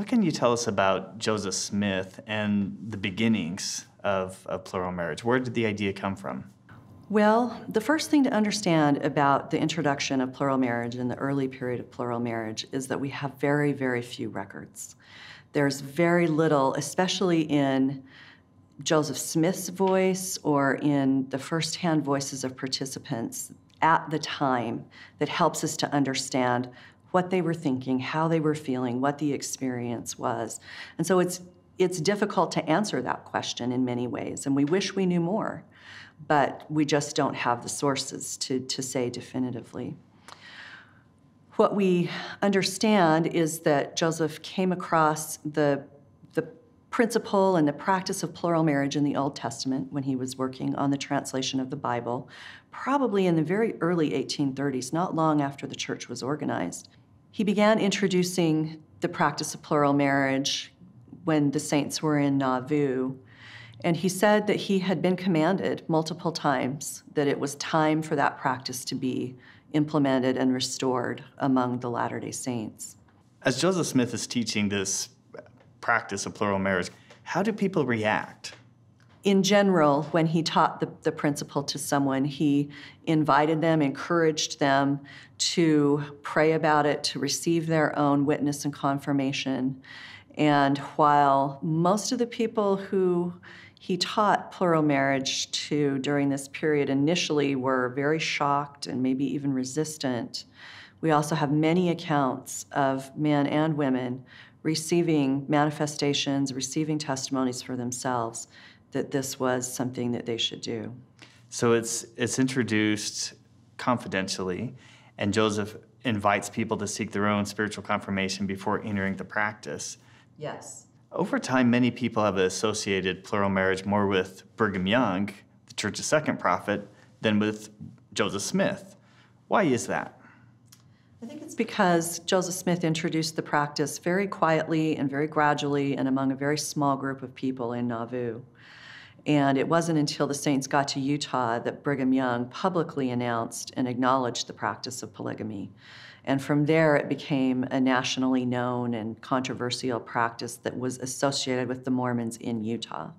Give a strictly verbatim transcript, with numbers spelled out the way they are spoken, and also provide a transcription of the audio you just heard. What can you tell us about Joseph Smith and the beginnings of, of plural marriage? Where did the idea come from? Well, the first thing to understand about the introduction of plural marriage and the early period of plural marriage is that we have very, very few records. There's very little, especially in Joseph Smith's voice or in the firsthand voices of participants at the time, that helps us to understand what they were thinking, how they were feeling, what the experience was. And so it's, it's difficult to answer that question in many ways, and we wish we knew more, but we just don't have the sources to, to say definitively. What we understand is that Joseph came across the, the principle and the practice of plural marriage in the Old Testament when he was working on the translation of the Bible, probably in the very early eighteen thirties, not long after the church was organized. He began introducing the practice of plural marriage when the saints were in Nauvoo. And he said that he had been commanded multiple times that it was time for that practice to be implemented and restored among the Latter-day Saints. As Joseph Smith is teaching this practice of plural marriage, how do people react? In general, when he taught the, the principle to someone, he invited them, encouraged them to pray about it, to receive their own witness and confirmation. And while most of the people who he taught plural marriage to during this period initially were very shocked and maybe even resistant, we also have many accounts of men and women receiving manifestations, receiving testimonies for themselves that this was something that they should do. So it's, it's introduced confidentially, and Joseph invites people to seek their own spiritual confirmation before entering the practice. Yes. Over time, many people have associated plural marriage more with Brigham Young, the church's second prophet, than with Joseph Smith. Why is that? I think it's because Joseph Smith introduced the practice very quietly and very gradually and among a very small group of people in Nauvoo. And it wasn't until the saints got to Utah that Brigham Young publicly announced and acknowledged the practice of polygamy. And from there, it became a nationally known and controversial practice that was associated with the Mormons in Utah.